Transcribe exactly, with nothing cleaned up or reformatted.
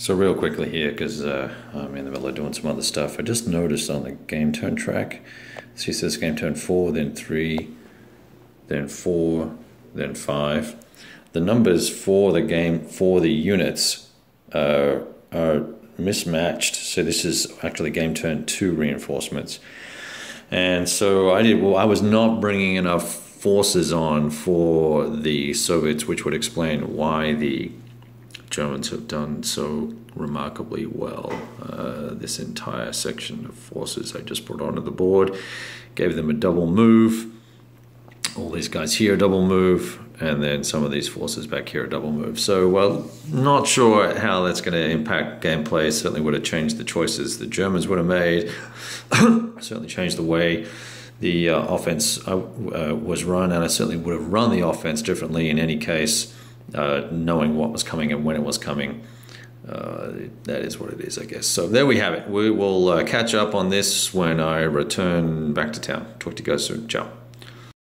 So real quickly here, because uh, I'm in the middle of doing some other stuff, I just noticed on the game turn track, she says game turn four, then three, then four, then five. The numbers for the game, for the units, uh, are mismatched. So this is actually game turn two reinforcements. And so I did. Well, I was not bringing enough forces on for the Soviets, which would explain why the Germans have done so remarkably well. Uh, this entire section of forces I just brought onto the board, gave them a double move. All these guys here, a double move, and then some of these forces back here, a double move. So, well, not sure how that's going to impact gameplay. Certainly would have changed the choices the Germans would have made. Certainly changed the way the uh, offense uh, uh, was run, and I certainly would have run the offense differently in any case. Uh, knowing what was coming and when it was coming, uh, that is what it is, I guess. So there we have it. We will uh, catch up on this when I return back to town. Talk to you guys soon. Ciao.